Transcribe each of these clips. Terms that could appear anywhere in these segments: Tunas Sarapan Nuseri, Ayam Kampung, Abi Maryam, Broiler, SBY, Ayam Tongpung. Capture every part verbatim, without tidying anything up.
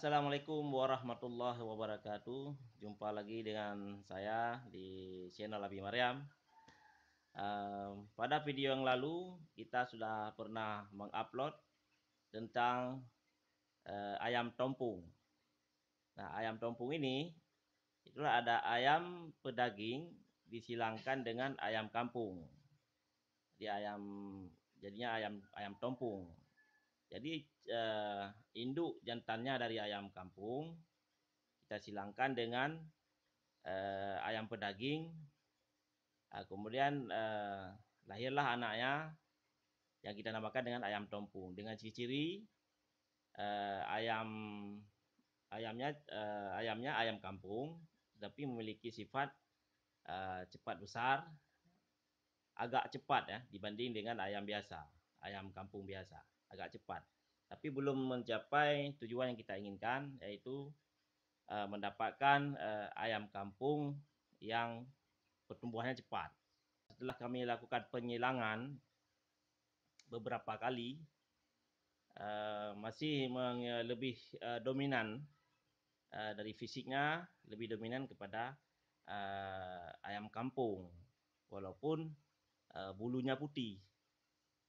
Assalamualaikum warahmatullahi wabarakatuh. Jumpa lagi dengan saya di channel Abi Maryam. um, Pada video yang lalu kita sudah pernah mengupload tentang uh, ayam tongpung. Nah, ayam tongpung ini itulah ada ayam pedaging disilangkan dengan ayam kampung. Jadi ayam jadinya ayam ayam tongpung. Jadi eh, induk jantannya dari ayam kampung kita silangkan dengan eh, ayam pedaging. Nah, kemudian eh, lahirlah anaknya yang kita namakan dengan ayam tongpung. Dengan ciri-ciri eh, ayam ayamnya eh, ayamnya ayam kampung, tapi memiliki sifat eh, cepat besar, agak cepat ya dibanding dengan ayam biasa, ayam kampung biasa. Agak cepat, tapi belum mencapai tujuan yang kita inginkan, yaitu e, mendapatkan e, ayam kampung yang pertumbuhannya cepat. Setelah kami lakukan penyilangan beberapa kali, e, masih meng, lebih e, dominan e, dari fisiknya, lebih dominan kepada e, ayam kampung, walaupun e, bulunya putih.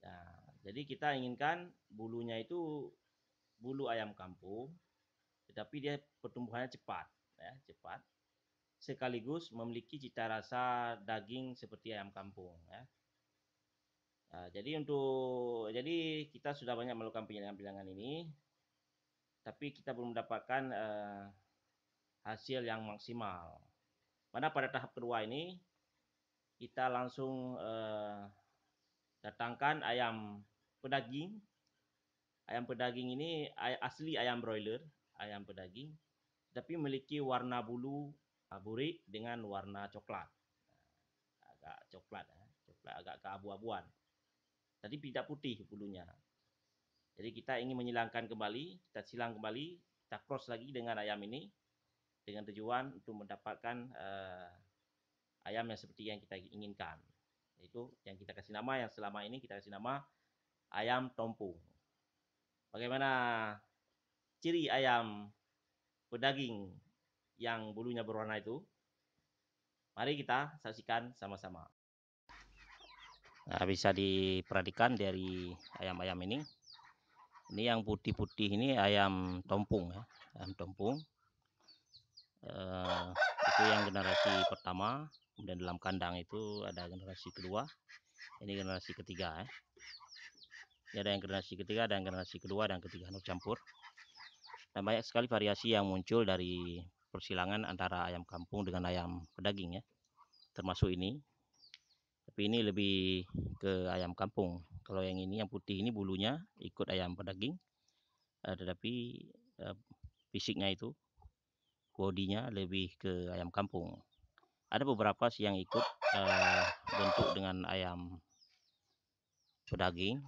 Nah, jadi kita inginkan bulunya itu bulu ayam kampung, tetapi dia pertumbuhannya cepat, ya, cepat. Sekaligus memiliki cita rasa daging seperti ayam kampung, ya. Nah, jadi untuk jadi kita sudah banyak melakukan penyilangan-penyilangan ini, tapi kita belum mendapatkan eh, hasil yang maksimal. Mana pada tahap kedua ini kita langsung eh, datangkan ayam pedaging. Ayam pedaging ini asli ayam broiler, ayam pedaging, tapi memiliki warna bulu aburi dengan warna coklat, agak coklat, coklat agak keabu-abuan. Tadi tidak putih bulunya. Jadi kita ingin menyilangkan kembali, kita silang kembali, kita cross lagi dengan ayam ini dengan tujuan untuk mendapatkan uh, ayam yang seperti yang kita inginkan. Itu yang kita kasih nama, yang selama ini kita kasih nama ayam tongpung. Bagaimana ciri ayam pedaging yang bulunya berwarna itu? Mari kita saksikan sama-sama. Nah, bisa diperhatikan dari ayam-ayam ini. Ini yang putih-putih ini ayam tongpung, ya. Ayam tongpung uh, itu yang generasi pertama. Kemudian dalam kandang itu ada generasi kedua, ini generasi ketiga, ya. Ini ada yang generasi ketiga, ada yang generasi kedua, dan ketiga bercampur. Dan banyak sekali variasi yang muncul dari persilangan antara ayam kampung dengan ayam pedaging, ya. Termasuk ini, tapi ini lebih ke ayam kampung. Kalau yang ini yang putih ini bulunya ikut ayam pedaging, eh, tetapi eh, fisiknya itu bodinya lebih ke ayam kampung. Ada beberapa sih yang ikut eh, bentuk dengan ayam pedaging.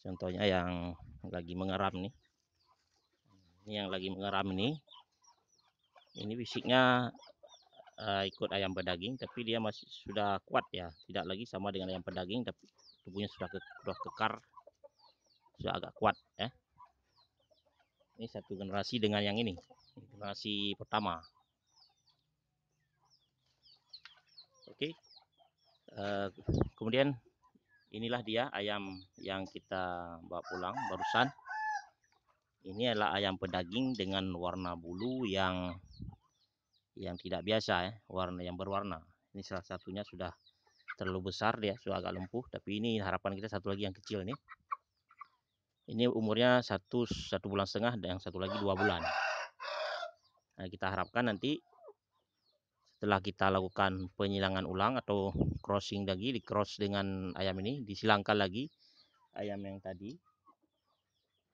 Contohnya yang lagi mengeram nih. Ini yang lagi mengeram ini. Ini fisiknya eh, ikut ayam pedaging, tapi dia masih sudah kuat, ya. Tidak lagi sama dengan ayam pedaging, tapi tubuhnya sudah, ke, sudah kekar. Sudah agak kuat, ya. Ini satu generasi dengan yang ini. Generasi pertama. Oke, okay. uh, kemudian inilah dia ayam yang kita bawa pulang barusan. Ini adalah ayam pedaging dengan warna bulu yang yang tidak biasa, ya, warna yang berwarna. Ini salah satunya sudah terlalu besar, dia sudah agak lumpuh. Tapi ini harapan kita satu lagi yang kecil nih. Ini umurnya satu satu bulan setengah, dan yang satu lagi dua bulan. Nah, kita harapkan nanti setelah kita lakukan penyilangan ulang atau crossing lagi, di cross dengan ayam ini, disilangkan lagi ayam yang tadi.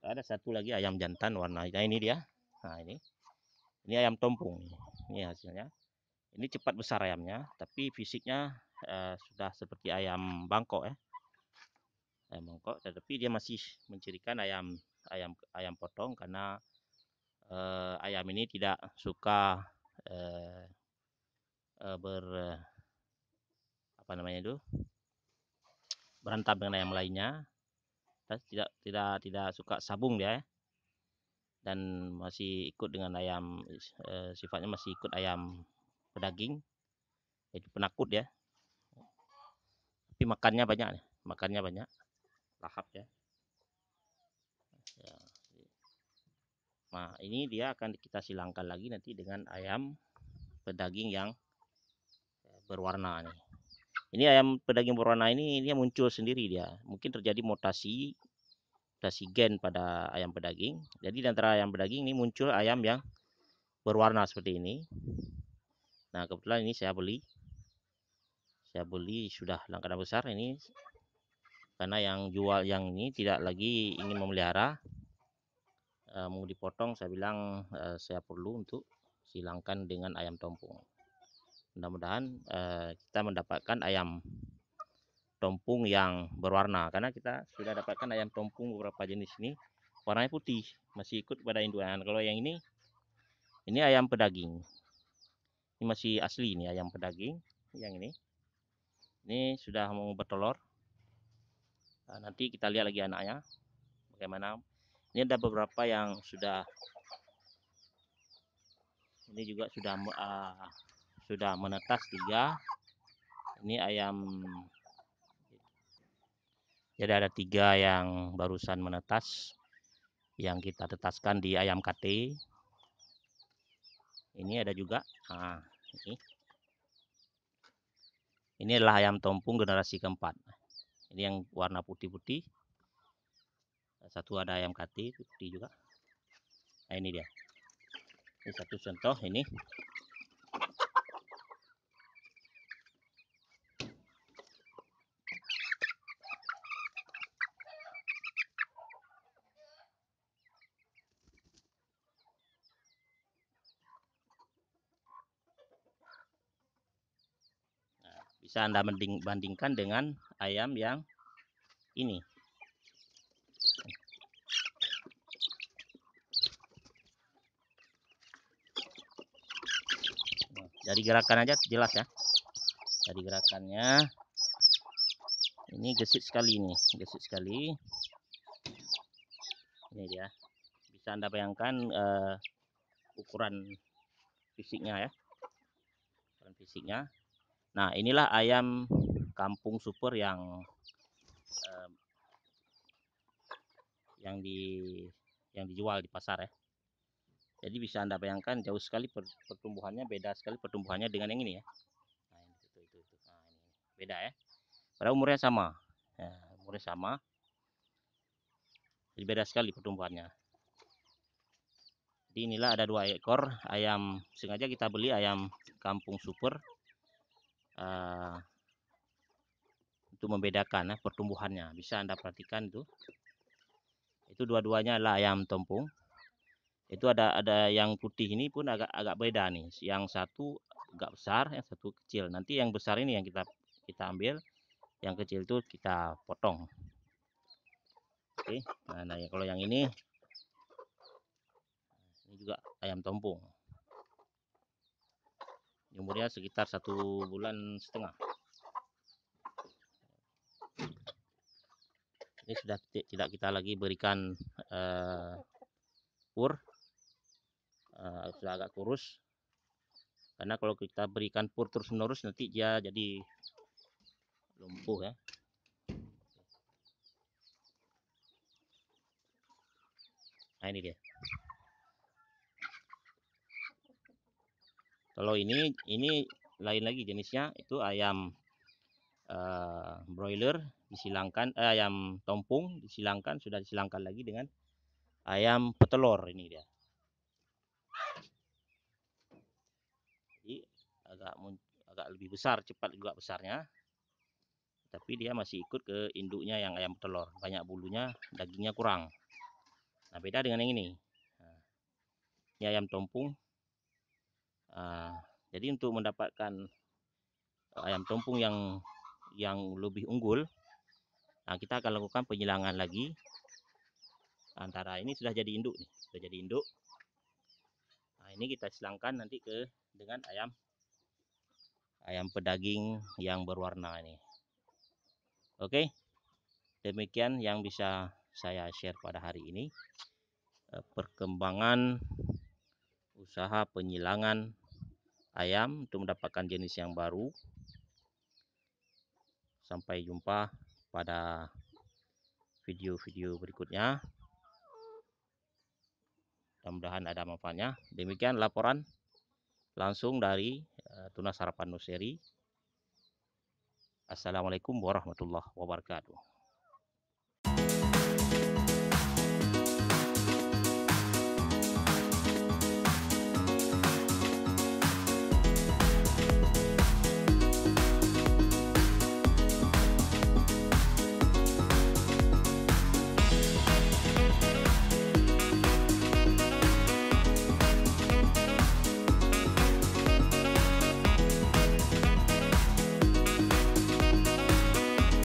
Ada satu lagi ayam jantan warna hitam, nah, ini dia. Nah, ini ini ayam tongpung, ini hasilnya. Ini cepat besar ayamnya, tapi fisiknya eh, sudah seperti ayam bangkok, ya. Ayam bangkok, tetapi dia masih mencirikan ayam ayam ayam potong, karena eh, ayam ini tidak suka eh, ber apa namanya itu berantem dengan ayam lainnya. Tidak tidak tidak suka sabung dia, ya. dan masih ikut dengan ayam, eh, sifatnya masih ikut ayam pedaging, jadi penakut ya, tapi makannya banyak, makannya banyak lahap ya. Nah ini dia akan kita silangkan lagi nanti dengan ayam pedaging yang berwarna nih. Ini ayam pedaging berwarna ini dia muncul sendiri, dia mungkin terjadi mutasi mutasi gen pada ayam pedaging. Jadi di antara ayam pedaging ini muncul ayam yang berwarna seperti ini. Nah kebetulan ini saya beli, saya beli sudah langkah besar ini, karena yang jual yang ini tidak lagi ingin memelihara, e, mau dipotong. Saya bilang e, saya perlu untuk silangkan dengan ayam tongpung. Mudah-mudahan e, kita mendapatkan ayam tongpung yang berwarna, karena kita sudah dapatkan ayam tongpung beberapa jenis ini warnanya putih, masih ikut pada indukan. Kalau yang ini, ini ayam pedaging, ini masih asli, ini ayam pedaging. Yang ini, ini sudah mau bertelur. Nah, nanti kita lihat lagi anaknya bagaimana. Ini ada beberapa yang sudah, ini juga sudah uh, sudah menetas tiga. Ini ayam, jadi ada tiga yang barusan menetas yang kita tetaskan di ayam K T. Ini ada juga, nah, ini ini adalah ayam tongpung generasi keempat. Ini yang warna putih-putih. Satu ada ayam kati putih juga. Nah, ini dia. Ini satu contoh ini. Bisa Anda bandingkan dengan ayam yang ini. Dari gerakan aja jelas ya. Dari gerakannya. Ini gesit sekali nih, gesit sekali. Ini dia. Bisa Anda bayangkan uh, ukuran fisiknya ya. Ukuran fisiknya. Nah inilah ayam kampung super yang eh, yang di yang dijual di pasar ya. Jadi bisa Anda bayangkan jauh sekali pertumbuhannya, beda sekali pertumbuhannya dengan yang ini ya. Nah, ini, itu, itu, itu. Nah, ini beda ya. Pada umurnya sama, ya, umurnya sama. Jadi beda sekali pertumbuhannya. Jadi inilah ada dua ekor ayam, sengaja kita beli ayam kampung super. Uh, untuk membedakan uh, pertumbuhannya, bisa Anda perhatikan itu. Itu dua-duanya adalah ayam tongpung. Itu ada ada yang putih ini pun agak agak beda nih. Yang satu agak besar, yang satu kecil. Nanti yang besar ini yang kita kita ambil, yang kecil itu kita potong. Oke. Nah, nah ya, kalau yang ini, ini juga ayam tongpung. Umurnya sekitar satu bulan setengah. Ini sudah tidak kita lagi berikan uh, pur, uh, sudah agak kurus. Karena kalau kita berikan pur terus menerus nanti dia jadi lumpuh ya. Nah ini dia. Kalau ini, ini lain lagi jenisnya, itu ayam uh, broiler disilangkan, eh, ayam tongpung disilangkan, sudah disilangkan lagi dengan ayam petelur ini dia. Jadi agak agak lebih besar, cepat juga besarnya, tapi dia masih ikut ke induknya yang ayam petelur, banyak bulunya, dagingnya kurang. Nah beda dengan yang ini, nah, ini ayam tongpung. Uh, jadi untuk mendapatkan ayam tongpung yang yang lebih unggul, nah kita akan lakukan penyilangan lagi antara ini sudah jadi induk nih, sudah jadi induk. Nah, ini kita silangkan nanti ke dengan ayam ayam pedaging yang berwarna ini. Oke, demikian yang bisa saya share pada hari ini. perkembangan usaha penyilangan ayam untuk mendapatkan jenis yang baru. Sampai jumpa pada video-video berikutnya. Mudah-mudahan ada manfaatnya. Demikian laporan langsung dari Tunas Sarapan Nuseri. Assalamualaikum warahmatullahi wabarakatuh.